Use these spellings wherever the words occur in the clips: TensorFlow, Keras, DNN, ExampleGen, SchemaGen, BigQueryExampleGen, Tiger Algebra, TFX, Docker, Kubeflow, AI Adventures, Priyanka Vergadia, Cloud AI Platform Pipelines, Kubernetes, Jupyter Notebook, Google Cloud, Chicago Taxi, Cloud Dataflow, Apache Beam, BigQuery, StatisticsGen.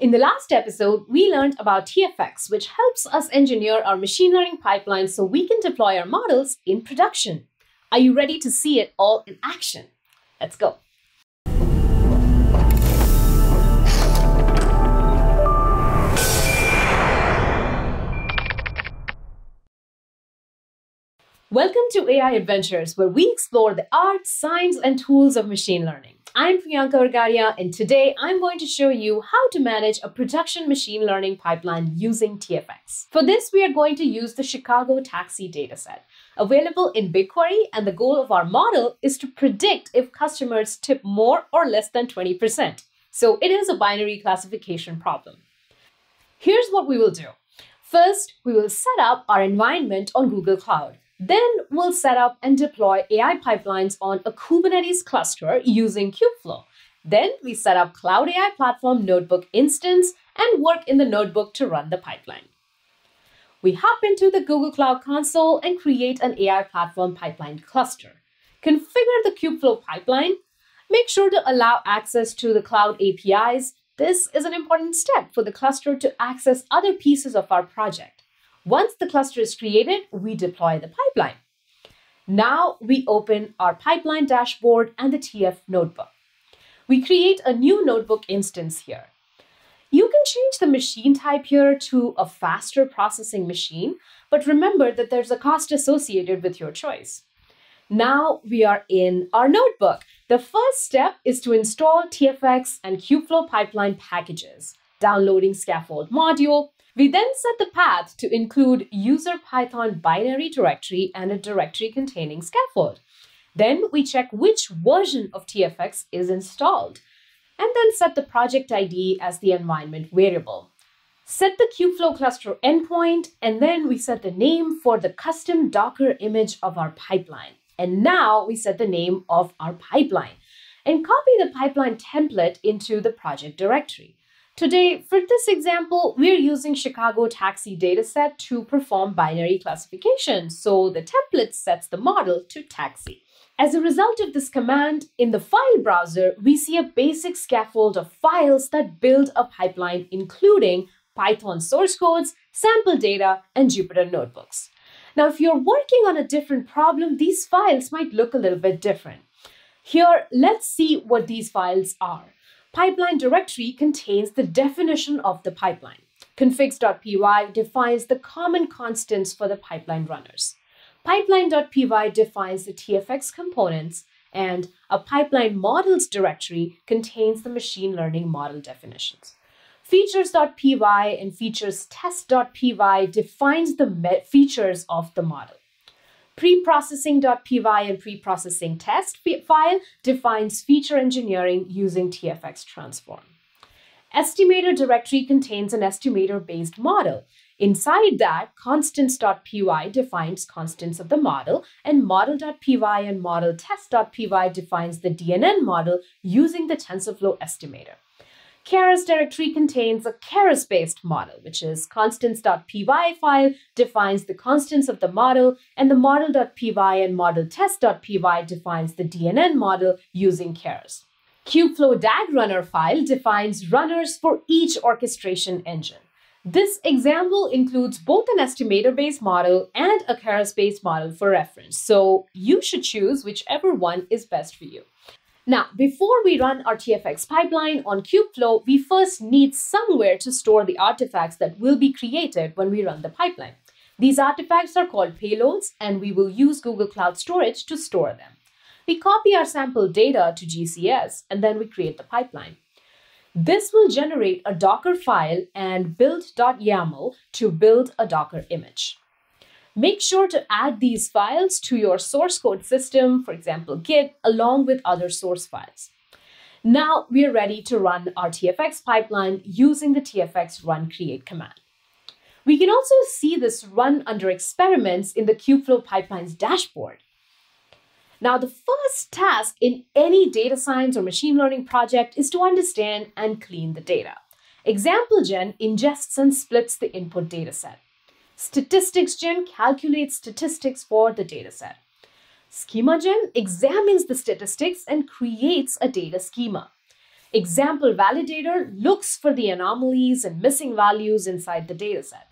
In the last episode, we learned about TFX, which helps us engineer our machine learning pipeline so we can deploy our models in production. Are you ready to see it all in action? Let's go. Welcome to AI Adventures, where we explore the art, science, and tools of machine learning. I'm Priyanka Vergadia, and today I'm going to show you how to manage a production machine learning pipeline using TFX. For this, we are going to use the Chicago Taxi dataset, available in BigQuery, and the goal of our model is to predict if customers tip more or less than 20%. So it is a binary classification problem. Here's what we will do. First, we will set up our environment on Google Cloud. Then we'll set up and deploy AI pipelines on a Kubernetes cluster using Kubeflow. Then we set up Cloud AI Platform Notebook instance and work in the notebook to run the pipeline. We hop into the Google Cloud console and create an AI Platform pipeline cluster. Configure the Kubeflow pipeline. Make sure to allow access to the Cloud APIs. This is an important step for the cluster to access other pieces of our project. Once the cluster is created, we deploy the pipeline. Now we open our pipeline dashboard and the TF notebook. We create a new notebook instance here. You can change the machine type here to a faster processing machine, but remember that there's a cost associated with your choice. Now we are in our notebook. The first step is to install TFX and Kubeflow pipeline packages, downloading scaffold module. We then set the path to include user Python binary directory and a directory containing scaffold. Then we check which version of TFX is installed, and then set the project ID as the environment variable. Set the Kubeflow cluster endpoint, and then we set the name for the custom Docker image of our pipeline. And now we set the name of our pipeline and copy the pipeline template into the project directory. Today, for this example, we're using Chicago Taxi dataset to perform binary classification, so the template sets the model to taxi. As a result of this command, in the file browser, we see a basic scaffold of files that build a pipeline, including Python source codes, sample data, and Jupyter notebooks. Now, if you're working on a different problem, these files might look a little bit different. Here, let's see what these files are. Pipeline directory contains the definition of the pipeline. Configs.py defines the common constants for the pipeline runners. Pipeline.py defines the TFX components, and a pipeline models directory contains the machine learning model definitions. Features.py and features-test.py defines the features of the model. Preprocessing.py and preprocessing test file defines feature engineering using TFX transform. Estimator directory contains an estimator-based model. Inside that, constants.py defines constants of the model, and model.py and model test.py defines the DNN model using the TensorFlow estimator. Keras directory contains a Keras-based model, which is constants.py file defines the constants of the model, and the model.py and model test.py defines the DNN model using Keras. Kubeflow DAG runner file defines runners for each orchestration engine. This example includes both an estimator-based model and a Keras-based model for reference, so you should choose whichever one is best for you. Now, before we run our TFX pipeline on Kubeflow, we first need somewhere to store the artifacts that will be created when we run the pipeline. These artifacts are called payloads, and we will use Google Cloud Storage to store them. We copy our sample data to GCS, and then we create the pipeline. This will generate a Docker file and build.yaml to build a Docker image. Make sure to add these files to your source code system, for example, Git, along with other source files. Now we are ready to run our TFX pipeline using the TFX run create command. We can also see this run under experiments in the Kubeflow pipeline's dashboard. Now, the first task in any data science or machine learning project is to understand and clean the data. ExampleGen ingests and splits the input dataset. StatisticsGen calculates statistics for the dataset. SchemaGen examines the statistics and creates a data schema. Example validator looks for the anomalies and missing values inside the dataset.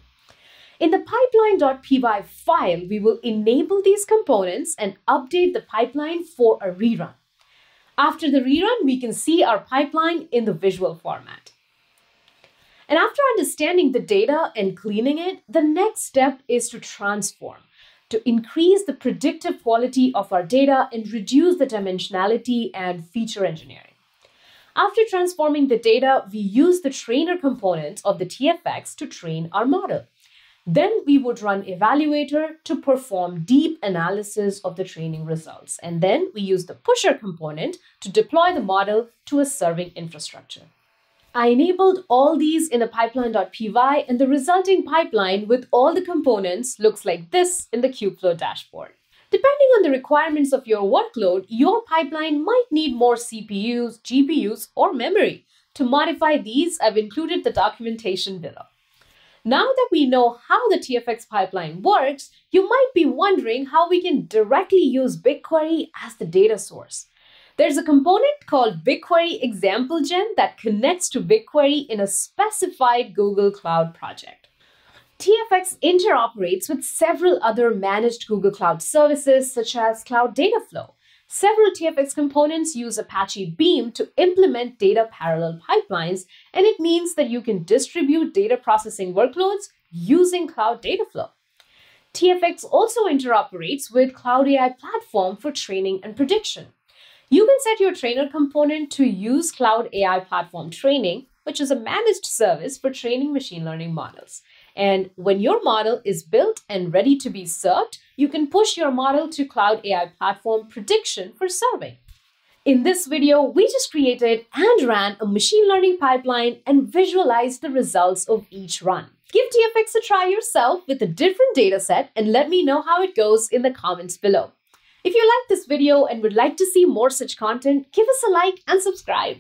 In the pipeline.py file, we will enable these components and update the pipeline for a rerun. After the rerun, we can see our pipeline in the visual format. And after understanding the data and cleaning it, the next step is to transform, to increase the predictive quality of our data and reduce the dimensionality and feature engineering. After transforming the data, we use the trainer components of the TFX to train our model. Then we would run evaluator to perform deep analysis of the training results. And then we use the pusher component to deploy the model to a serving infrastructure. I enabled all these in the pipeline.py, and the resulting pipeline with all the components looks like this in the Kubeflow dashboard. Depending on the requirements of your workload, your pipeline might need more CPUs, GPUs, or memory. To modify these, I've included the documentation below. Now that we know how the TFX pipeline works, you might be wondering how we can directly use BigQuery as the data source. There's a component called BigQueryExampleGen that connects to BigQuery in a specified Google Cloud project. TFX interoperates with several other managed Google Cloud services, such as Cloud Dataflow. Several TFX components use Apache Beam to implement data parallel pipelines, and it means that you can distribute data processing workloads using Cloud Dataflow. TFX also interoperates with Cloud AI Platform for training and prediction. You can set your trainer component to use Cloud AI Platform Training, which is a managed service for training machine learning models. And when your model is built and ready to be served, you can push your model to Cloud AI Platform Prediction for serving. In this video, we just created and ran a machine learning pipeline and visualized the results of each run. Give TFX a try yourself with a different dataset and let me know how it goes in the comments below. If you liked this video and would like to see more such content, give us a like and subscribe.